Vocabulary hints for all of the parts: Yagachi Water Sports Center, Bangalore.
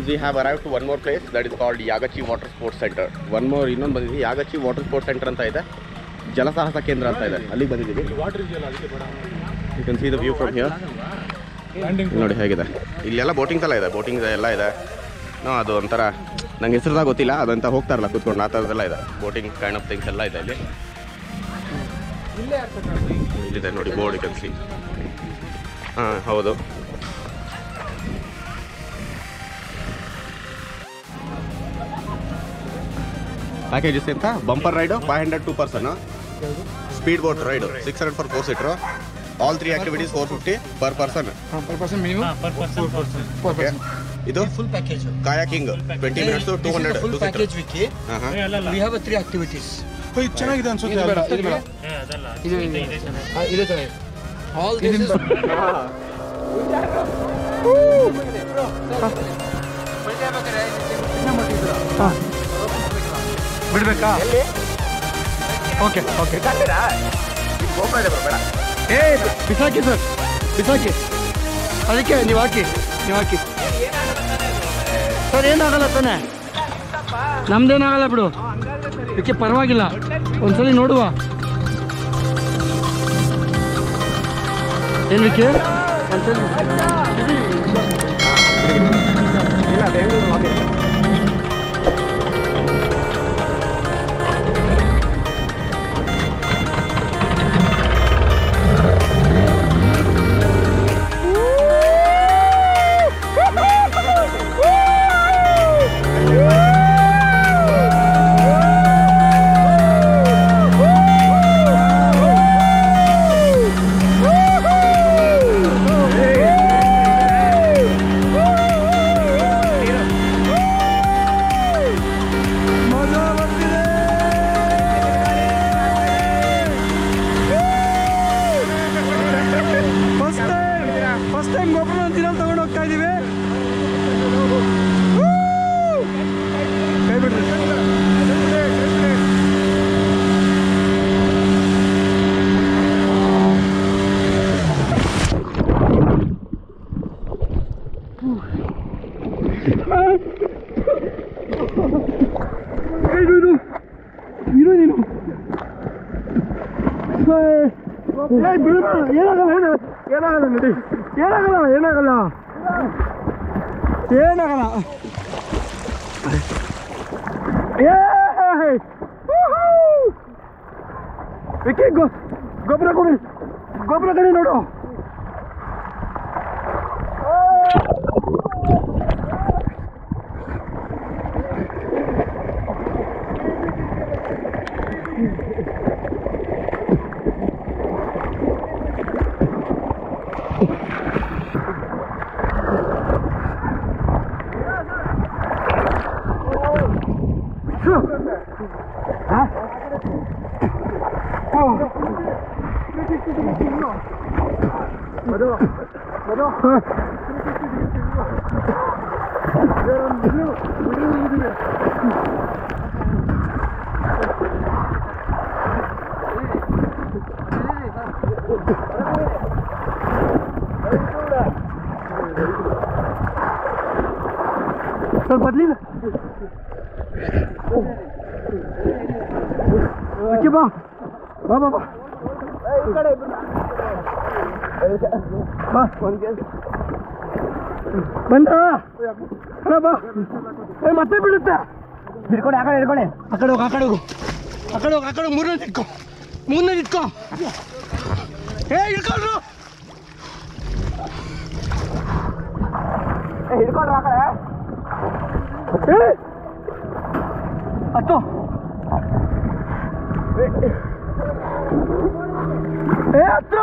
guys, we have arrived to one more place that is called Yagachi Water Sports Center. One more, ಇನ್ನೊಂದು ಬಂದಿದ್ದೀವಿ Yagachi water sports centre ಅಂತ ಇದೆ, ಜಲಸಾಹಸ ಕೇಂದ್ರ ಅಂತ ಇದೆ, ಅಲ್ಲಿಗೆ ಬಂದಿದ್ದೀವಿ. You can see the view from here. ನೋಡಿ ಹೇಗಿದೆ, ಇಲ್ಲೆಲ್ಲ ಬೋಟಿಂಗ್ ಎಲ್ಲ ಇದೆ, ಬೋಟಿಂಗ್ ಎಲ್ಲ ಇದೆ. ಅದು ಒಂಥರ ನಂಗೆ ಹೆಸರುದಾಗ ಗೊತ್ತಿಲ್ಲ, ಅದಂತ ಹೋಗ್ತಾರಲ್ಲ ಕೂತ್ಕೊಂಡು ಆ ಥರದ್ದೆಲ್ಲ ಇದೆ, ಬೋಟಿಂಗ್ ಕೈಂಡ್ ಆಫ್ ಥಿಂಗ್ಸ್ ಎಲ್ಲ ಇದೆ ಇಲ್ಲಿ. ಇಲ್ಲಿದೆ ನೋಡಿ ಬೋರ್ಡ್ ಕಲಿಸಿ. ಹಾಂ ಹೌದು, ಪ್ಯಾಕೇಜಸ್ ಎಂತ bumper ride 500 to person, speed boat ride 600 for 4 seater, all 3 activities 450 per person. ಇದು full package. Kayaking 20 minutes 200. Full package ವಿಕಿ. We have 3 activities. ಇದು ಚೆನ್ನಾಗಿದೆ ಅನ್ಸುತ್ತೆ. ಇದು ಚೆನ್ನಾಗಿದೆ. ಆಲ್ ದಿಸ್ ಇಸ್ ಬಿಡಬೇಕಾ? ಓಕೆ ಓಕೆ, ಕಟ್ಟಿರಾ ಗೋಪಡೆ ಬರಬೇಡ. ಏ ಬಿಸಾಕಿ ಸರ್, ಬಿಸಾಕಿ, ಅದಕ್ಕೆ ನೀವು ಹಾಕಿ, ನೀವು ಹಾಕಿ ಸರ್. ಏನಾಗಲ್ಲ ತಾನೆ, ನಮ್ದೇನಾಗಲ್ಲ ಬಿಡು, ಇದಕ್ಕೆ ಪರವಾಗಿಲ್ಲ, ಒಂದ್ಸಲಿ ನೋಡುವ. ಏನಕ್ಕೆ ಒಂದ್ಸಲಿ ಇಲ್ಲ ಬೆಂಗಳೂರು. ಗೊಬ್ಬರ ಕೊಡಿ, ಗೊಬ್ಬರ ಕಡೆ ನೋಡು. सर बदली ना ओके बा बा बा बा ए इकडे बा फोन के बंदा अरे बा ए ಮತ್ತೆ ಬಿಡುತ್ತೆ. ಹಿಡ್ಕೊಂಡು ಆ ಕಡೆ ಹಿಡ್ಕೊಂಡು ಆ ಕಡೆ ಹೋಗು, ಆ ಕಡೆ ಹೋಗು, ಆ ಕಡೆ ಹೋಗು, ಆ ಕಡೆ ಮೂರನೇ ಹಿಡ್ಕೋ, ಮೂರನೇ ಹಿಡ್ಕೋ. ಏ ಹಿಡ್ಕೊಂಡ್ರು, ಏ ಹಿಡ್ಕೊಂಡ್ರು ಆ ಕಡೆ. ಏ ಅತ್ತೋ, ಏ ಅತ್ತೋ,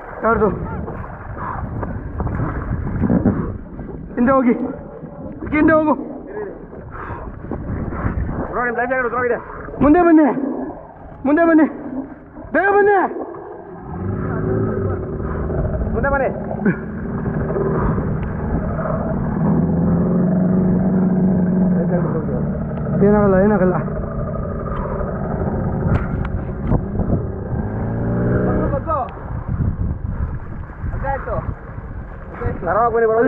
ಯಾರ್ದು, ಹಿಂದೆ ಹೋಗಿ. ಗಿಂಡೋಗು ರೋಗಿನ ಲೈಫ್ ಜಾಕೆಟ್ ರೋಗಿದೆ ಮುಂದೆ ಬನ್ನಿ ಬೇಗ ಬನ್ನಿ ಮುಂದೆ ಬನ್ನಿ ಏನಾಗಲ್ಲ ಏನಾಗಲ್ಲ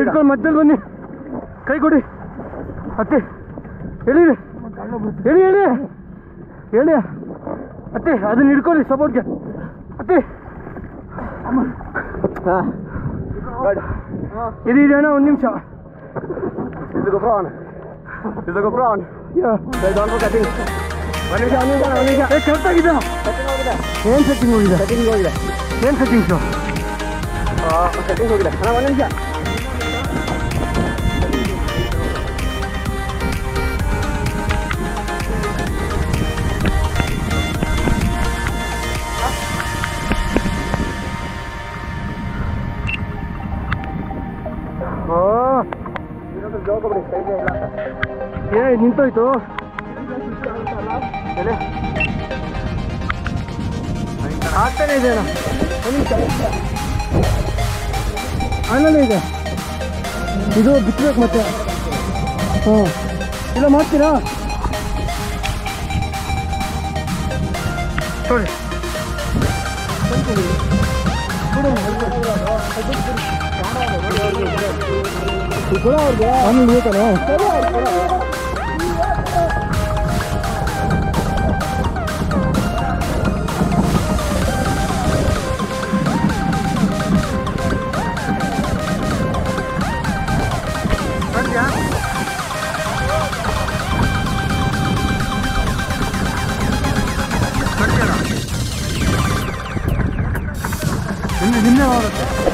ಇಟ್ಕೊಂಡು ಮಧ್ಯದಲ್ಲಿ ಬನ್ನಿ ಕೈ ಕೊಡಿ ಅತ್ತೆ ಹೇಳಿ ಹೇಳಿ ಹೇಳಿ ಹೇಳಿ ಅತ್ತೆ ಅದನ್ನ ಹಿಡ್ಕೊಳ್ಳಿ ಸಪೋರ್ಟ್ಗೆ ಅತ್ತೆ ಇದು ಇದೇನೋ ಒಂದು ನಿಮಿಷ ಇದು ಗೊಬ್ಬರ ಆನ್ ಕರೆಕ್ಟಾಗಿದೆ ಏನು ಸೆಟ್ಟಿಂಗ್ ಹೋಗಿದೆ ಏನು ಸೆಟ್ಟಿಂಗ್ಸು ಕಟಿಂಗ್ ಹೋಗಿಲ್ಲ ಅಣ್ಣ ಒಂದು ನಿಮಿಷ ಏ ನಿಂತೋಯ್ತು ಆಗ್ತಾನೆ ಇದೆ ಅಣ್ಣ ಒಂದು ನಿಮಿಷ ಆಮೇಲೆ ಇದೆ ಇದು ಬಿತ್ತಬೇಕು ಮತ್ತೆ ಹ್ಞೂ ಇಲ್ಲ ಮಾಡ್ತೀರಾ ನೋಡಿ ಆಮೇಲೆ ನಿನ್ನೆ ಹೋಗುತ್ತೆ